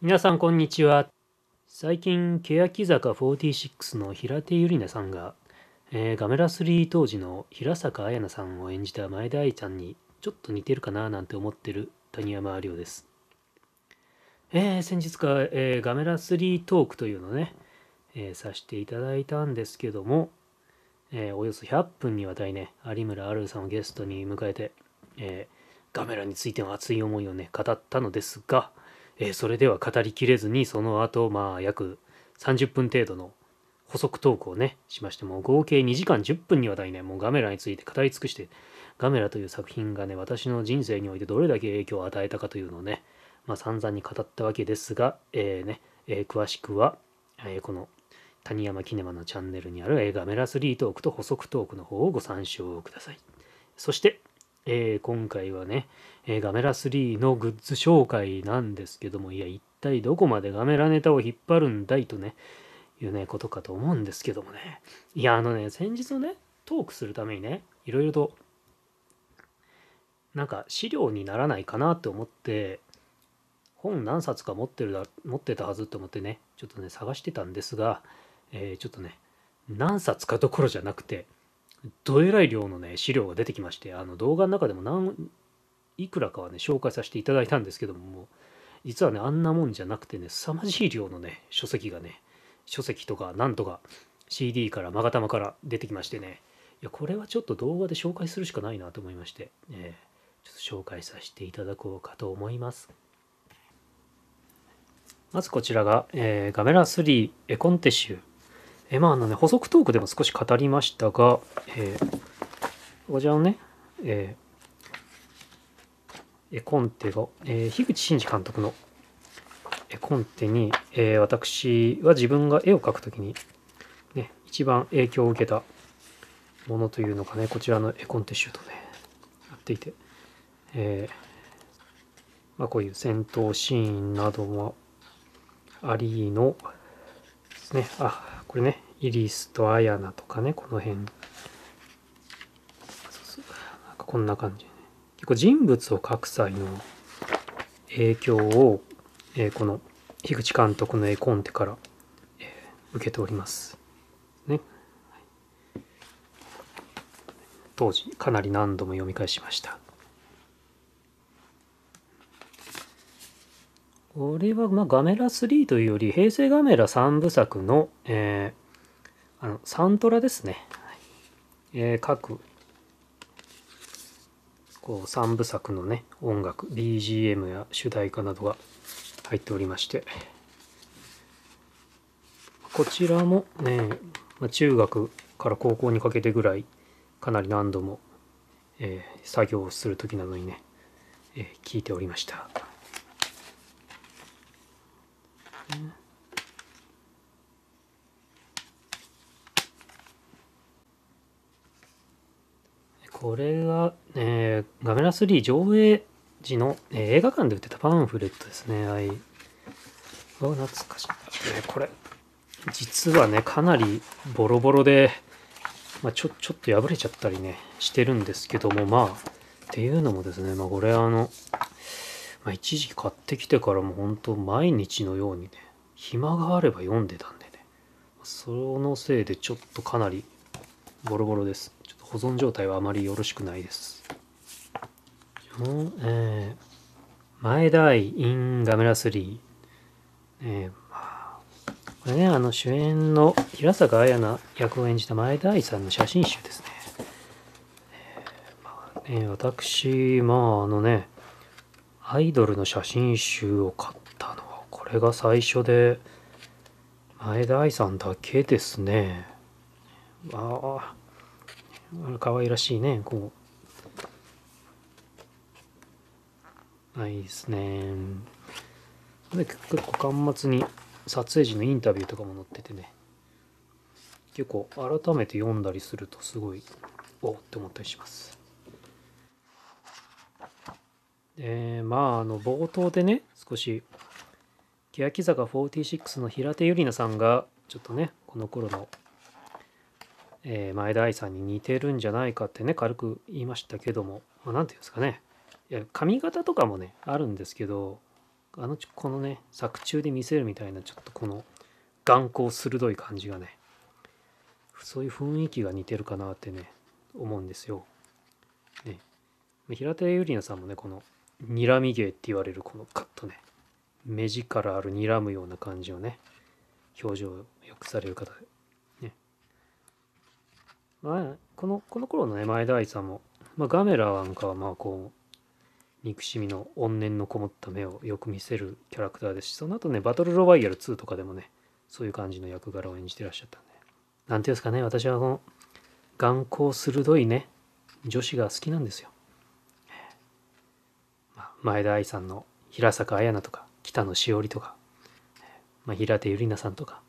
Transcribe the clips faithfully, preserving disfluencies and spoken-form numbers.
皆さんこんにちは。最近欅坂フォーティーシックスの平手友梨奈さんが、えー、ガメラスリー当時の平坂綾奈さんを演じた前田愛ちゃんにちょっと似てるかななんて思ってる谷山亮です。えー、先日か、えー、ガメラスリートークというのをね、えー、させていただいたんですけども、えー、およそひゃっぷんにわたりね、有村あるさんをゲストに迎えて、えー、ガメラについての熱い思いをね語ったのですが、えー、それでは語りきれずに、その後、まあ、約さんじゅっぷん程度の補足トークをね、しまして、もう合計にじかんじゅっぷんにわたりね、もうガメラについて語り尽くして、ガメラという作品がね、私の人生においてどれだけ影響を与えたかというのをね、まあ、散々に語ったわけですが、えーねえー、詳しくは、えー、この谷山キネマのチャンネルにある、えー、ガメラスリートークと補足トークの方をご参照ください。そして、えー、今回はね、えー、ガメラスリーのグッズ紹介なんですけども、いや、一体どこまでガメラネタを引っ張るんだいとね、いうね、ことかと思うんですけどもね。いや、あのね、先日のね、トークするためにね、いろいろと、なんか資料にならないかなと思って、本何冊か持ってるだ、持ってたはずと思ってね、ちょっとね、探してたんですが、えー、ちょっとね、何冊かどころじゃなくて、どえらい量のね資料が出てきまして、あの動画の中でも何いくらかはね紹介させていただいたんですけども、もう実はねあんなもんじゃなくてね、凄まじい量のね書籍がね、書籍とかなんとか シーディー からマガタマから出てきましてね、いやこれはちょっと動画で紹介するしかないなと思いまして、えー、ちょっと紹介させていただこうかと思います。まずこちらが、えー、ガメラスリー絵コンテ集。えまああのね、補足トークでも少し語りましたが、えー、こちらのね、えー、絵コンテが、えー、樋口真嗣監督の絵コンテに、えー、私は自分が絵を描くときに、ね、一番影響を受けたものというのがね、こちらの絵コンテ集とね、なっていて、えーまあ、こういう戦闘シーンなどもありのですね、あこれね、イリスとアヤナとかね、この辺。そうそう、なんかこんな感じ、ね。結構人物を描く際の影響を、えー、この樋口監督の絵コンテから、えー、受けております。ね、はい。当時、かなり何度も読み返しました。これはまあガメラスリーというより平成ガメラさんぶさくの、えー、あのサントラですね。えー、各こうさんぶさくのね音楽 ビージーエム や主題歌などが入っておりまして、こちらも、ねまあ、中学から高校にかけてぐらいかなり何度も、えー、作業をする時などにね、えー、聞いておりました。これが、えー、ガメラスリー上映時の、えー、映画館で売ってたパンフレットですね。はい。わ、懐かしい。これ、実はね、かなりボロボロで、まあ、ちょ、ちょっと破れちゃったりね、してるんですけども、まあ、っていうのもですね、まあ、これあの、まあ、一時期買ってきてからも本当毎日のようにね、暇があれば読んでたんでね、そのせいでちょっとかなりボロボロです。ちょっと保存状態はあまりよろしくないです。えー、前田愛 in ガメラスリー。えー、まあ、これね、あの主演の平坂綾奈役を演じた前田愛さんの写真集ですね。えーまあ、ね私、まああのね、アイドルの写真集を買ったのはこれが最初で、前田愛さんだけですね。ああ、可愛らしいね、こう。ないですね。で結構端末に撮影時のインタビューとかも載っててね、結構改めて読んだりするとすごいおって思ったりします。えー、まああの冒頭でね少し欅坂フォーティーシックスの平手友梨奈さんがちょっとねこの頃の、えー、前田愛さんに似てるんじゃないかってね軽く言いましたけども、まあ、なんていうんですかね、いや髪型とかもねあるんですけど、あのこのね作中で見せるみたいなちょっとこの眼光鋭い感じがね、そういう雰囲気が似てるかなってね思うんですよ。ね、平手友梨奈さんもねこの睨み芸って言われるこのカッとね目力ある睨むような感じをね表情をよくされる方で。まあ、このこの頃のね前田愛さんも、まあ、ガメラなんかはまあこう憎しみの怨念のこもった目をよく見せるキャラクターですし、その後ねバトルロワイヤルツーとかでもねそういう感じの役柄を演じてらっしゃったんで、なんていうんですかね、私はこの眼光鋭いね女子が好きなんですよ。まあ、前田愛さんの平坂綾菜とか北野詩織とか、まあ、平手友梨奈さんとか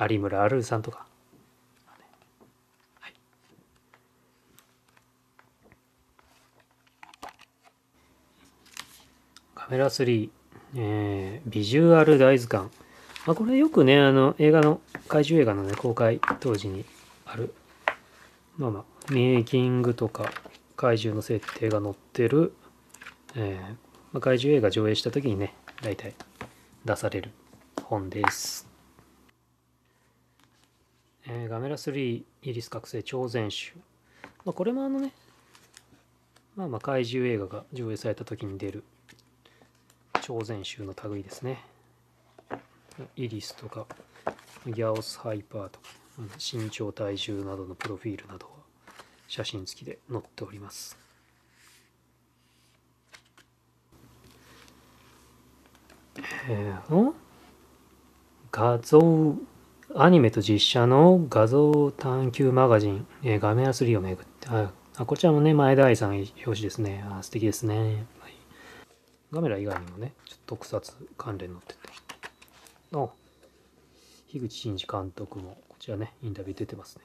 有村あるるさんとか。カメラスリー、えー、ビジュアル大図鑑、まあ、これよくねあの映画の怪獣映画の、ね、公開当時にある、まあまあ、メイキングとか怪獣の設定が載ってる、えーまあ、怪獣映画上映した時にね大体出される本です。えー、ガメラスリーイリス覚醒超全集、まあ、これもあのね、まあ、まあ怪獣映画が上映された時に出る超全集の類ですね。イリスとかギャオスハイパーとか身長体重などのプロフィールなどは写真付きで載っております。えー、画像アニメと実写の画像探求マガジン、えー、ガメラスリーをめぐって、ああこちらもね前田愛さん表紙ですね。あ素敵ですね。ガメラ以外にもね、ちょっと特撮関連載ってて。あ、樋口真嗣監督も、こちらね、インタビュー出てますね。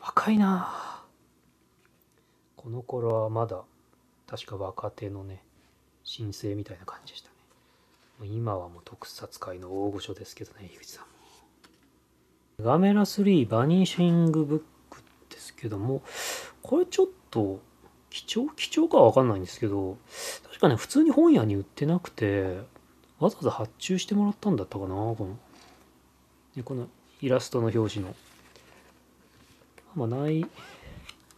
若いなぁ。この頃はまだ、確か若手のね、新星みたいな感じでしたね。今はもう特撮界の大御所ですけどね、樋口さんも。ガメラスリー、バニシングブックですけども、これちょっと、貴重貴重かは分かんないんですけど、確かね普通に本屋に売ってなくてわざわざ発注してもらったんだったかな。このでこのイラストの表紙の、まあ、ない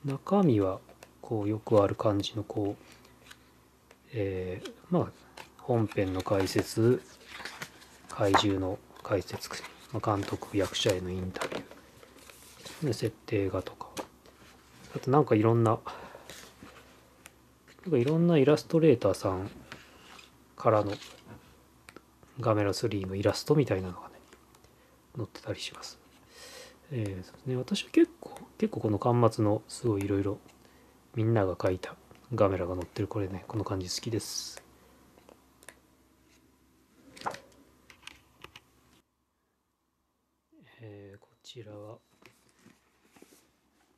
中身はこうよくある感じのこう、えー、まあ本編の解説、怪獣の解説、まあ、監督役者へのインタビューで設定画とか、あとなんかいろんななんかいろんなイラストレーターさんからのガメラスリーのイラストみたいなのがね載ってたりします。えー、そうですね、私は結構結構この巻末のすごいいろいろみんなが描いたガメラが載ってるこれね、この感じ好きです。えー、こちらは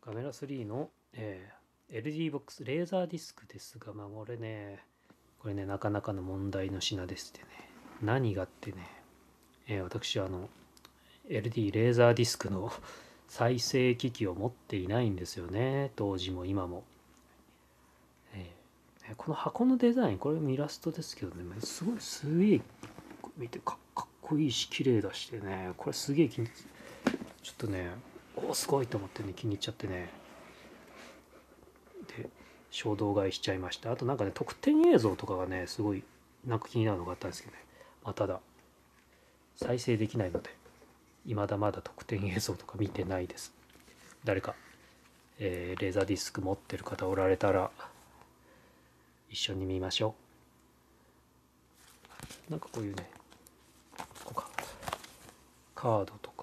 ガメラスリーの、えーエルディー ボックスレーザーディスクですが、まあこれねこれねなかなかの問題の品でしてね、何がってね、えー、私あの エルディー レーザーディスクの再生機器を持っていないんですよね、当時も今も。えー、この箱のデザイン、これもイラストですけどね、すごいすげえ見てかっこいいし綺麗だしてね、これすげえ気にちょっとねおすごいと思ってね気に入っちゃってね、衝動買いしちゃいました。あとなんかね特典映像とかがねすごいなんか気になるのがあったんですけどね、まあ、ただ再生できないので未だまだ特典映像とか見てないです。誰か、えー、レーザーディスク持ってる方おられたら一緒に見ましょう。なんかこういうねここかカードとか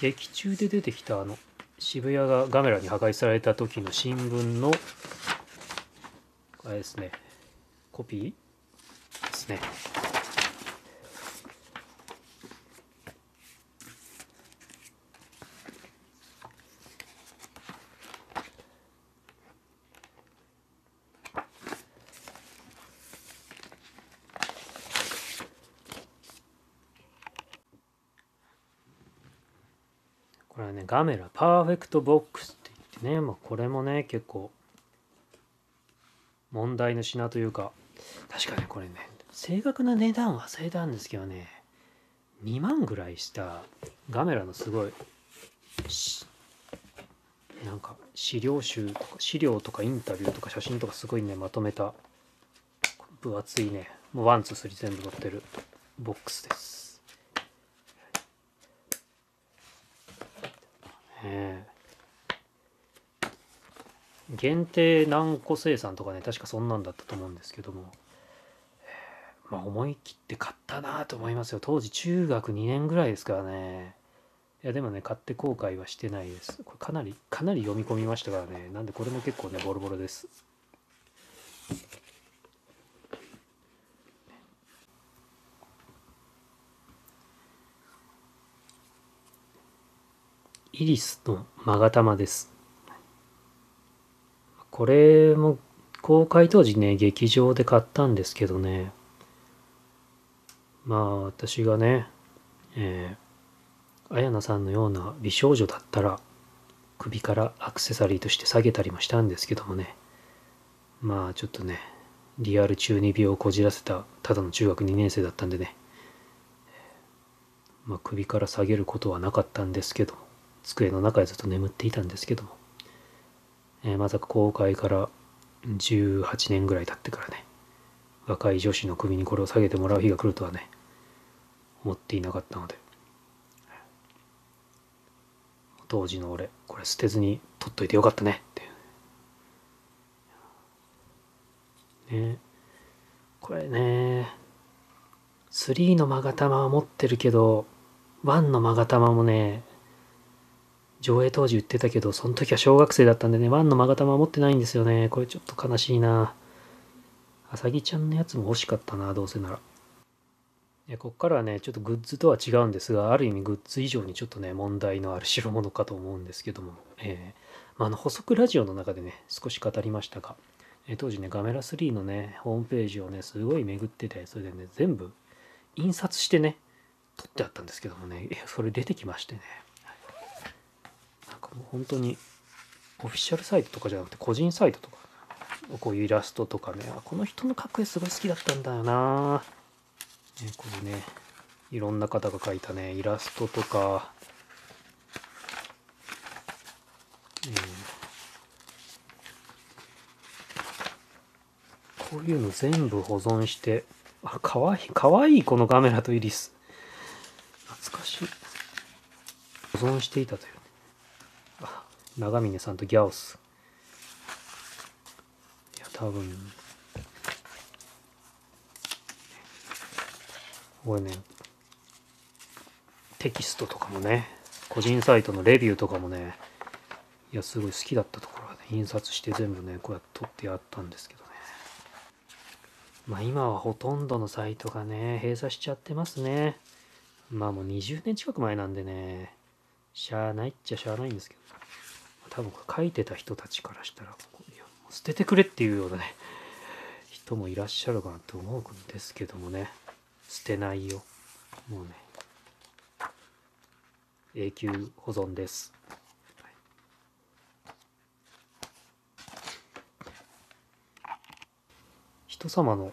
劇中で出てきたあの渋谷がガメラに破壊された時の新聞のあれですね、コピーですね。れはね、ガメラパーフェクトボックスって言ってね、もうこれもね、結構問題の品というか、確かね、これね、正確な値段忘れたんですけどね、にまんぐらいしたガメラのすごい、なんか資料集とか資料とかインタビューとか写真とかすごいねまとめた分厚いね、もうワンツースリー全部載ってるボックスです。ねえ、限定何個生産とかね、確かそんなんだったと思うんですけども、まあ思い切って買ったなと思いますよ。当時中学にねんぐらいですからね。いやでもね、買って後悔はしてないです。これかなりかなり読み込みましたからね。なんでこれも結構ねボロボロです。イリスの勾玉です。これも公開当時ね劇場で買ったんですけどね。まあ私がね、えー綾菜さんのような美少女だったら首からアクセサリーとして下げたりもしたんですけどもね、まあちょっとねリアル中二病をこじらせたただの中学にねん生だったんでね、まあ、首から下げることはなかったんですけども、机の中でずっと眠っていたんですけども、えー、まさか公開からじゅうはちねんぐらい経ってからね、若い女子の首にこれを下げてもらう日が来るとはね思っていなかったので、当時の俺、これ捨てずに取っといてよかったねっていうね。これね、スリーの勾玉は持ってるけど、ワンの勾玉もね上映当時売ってたけど、その時は小学生だったんでね、ワンの勾玉は持ってないんですよね。これちょっと悲しいな。あさぎちゃんのやつも欲しかったな、どうせなら。ここからはねちょっとグッズとは違うんですが、ある意味グッズ以上にちょっとね問題のある代物かと思うんですけども、えーまあ、あの補足ラジオの中でね少し語りましたが、えー、当時ねガメラスリーのねホームページをねすごい巡ってて、それでね全部印刷してね撮ってあったんですけどもね、それ出てきましてね、なんかもう本当にオフィシャルサイトとかじゃなくて個人サイトとか、こういうイラストとかね、この人の描く絵すごい好きだったんだよな。これね、いろんな方が描いたねイラストとか、うん、こういうの全部保存して、あ、かわいいかわいいこのガメラとイリス懐かしい、保存していたという、ね、あ、長峰さんとギャオス、いや多分これね、テキストとかもね、個人サイトのレビューとかもね、いやすごい好きだったところはね印刷して全部ねこうやって撮ってやったんですけどね、まあ今はほとんどのサイトがね閉鎖しちゃってますね。まあもうにじゅうねん近く前なんでね、しゃあないっちゃしゃあないんですけど、多分これ書いてた人たちからしたら、ここいやもう捨ててくれっていうようなね人もいらっしゃるかなと思うんですけどもね、捨てないよ。もうね、永久保存です。はい、人様の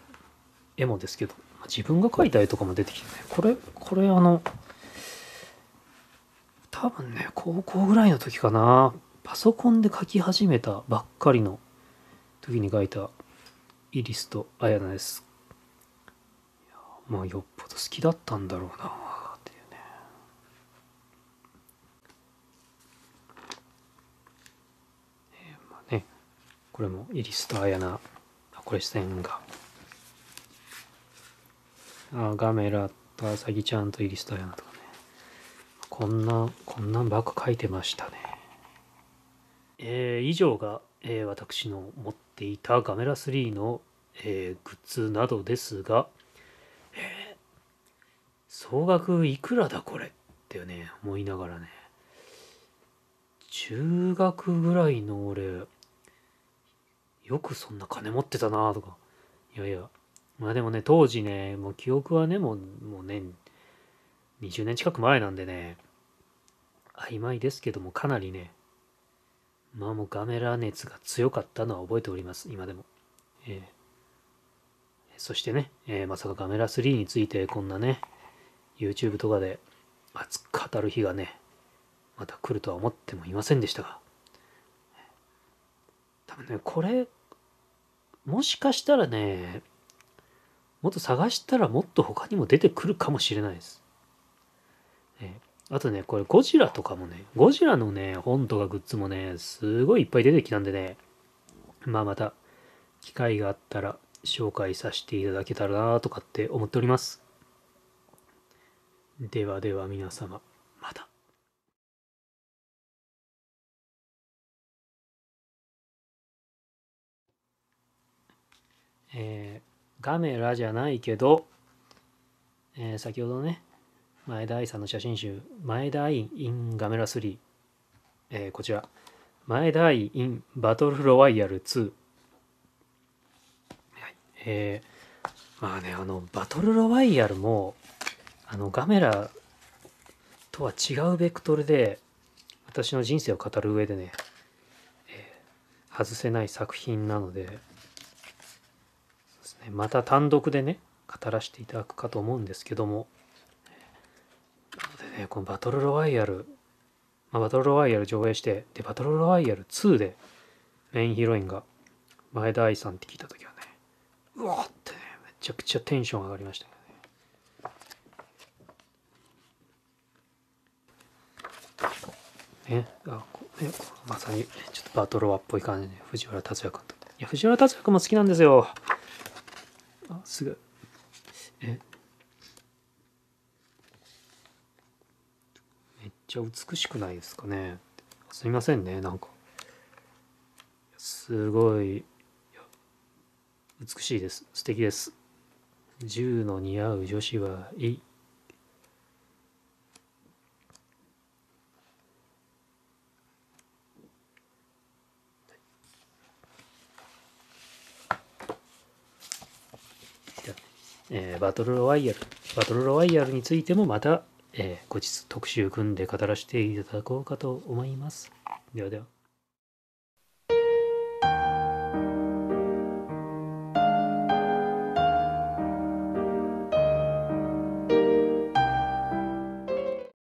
絵もですけど、自分が描いた絵とかも出てきてね、これ、これあの、多分ね、高校ぐらいの時かな、パソコンで描き始めたばっかりの時に描いたイリスと綾菜です。まあよっぽど好きだったんだろうなっていうね。えー、まあね、これもイリスと綾菜、あ、これ線画、あ、ガメラとアサギちゃんとイリスと綾菜とかね、こんなこんなんばっか描いてましたね。えー、以上が、えー、私の持っていたガメラスリーの、えー、グッズなどですが、総額いくらだこれってね思いながらね、中学ぐらいの俺よくそんな金持ってたなとか、いやいや、まあでもね当時ね、もう記憶はねもう、もうねにじゅうねん近く前なんでね、曖昧ですけども、かなりね、まあもうガメラ熱が強かったのは覚えております、今でも。えー、そしてね、えー、まさかガメラスリーについてこんなね、YouTube とかで熱く語る日がね、また来るとは思ってもいませんでしたが、多分ね、これ、もしかしたらね、もっと探したらもっと他にも出てくるかもしれないです。えー、あとね、これゴジラとかもね、ゴジラのね、本とかグッズもね、すごいいっぱい出てきたんでね、まあまた、機会があったら紹介させていただけたらなとかって思っております。ではでは皆様、また。えー、ガメラじゃないけど、えー、先ほどね、前田愛さんの写真集、前田愛 in ガメラスリー、えー、こちら、前田愛 in バトルロワイヤルツー。えー、まあね、あのバトルロワイヤルもあのガメラとは違うベクトルで私の人生を語る上でね、えー、外せない作品なので、そうですね、また単独でね語らせていただくかと思うんですけども、なのでね、このバトルロワイヤル、まあ、バトルロワイヤル上映して、でバトルロワイヤルツーでメインヒロインが前田愛さんって聞いた時はね、うわってね、めちゃくちゃテンション上がりましたね。ね、あ、こね、こまさにちょっとバトロワっぽい感じで、ね、藤原竜也君と。いや、藤原竜也君も好きなんですよ。あ、すぐ。え。めっちゃ美しくないですかね。すみませんね、なんか。すごい。美しいです。素敵です。銃の似合う女子はいい。えー、バトルロワイヤル、バトルロワイヤルについてもまた、えー、後日特集組んで語らせていただこうかと思います。ではでは。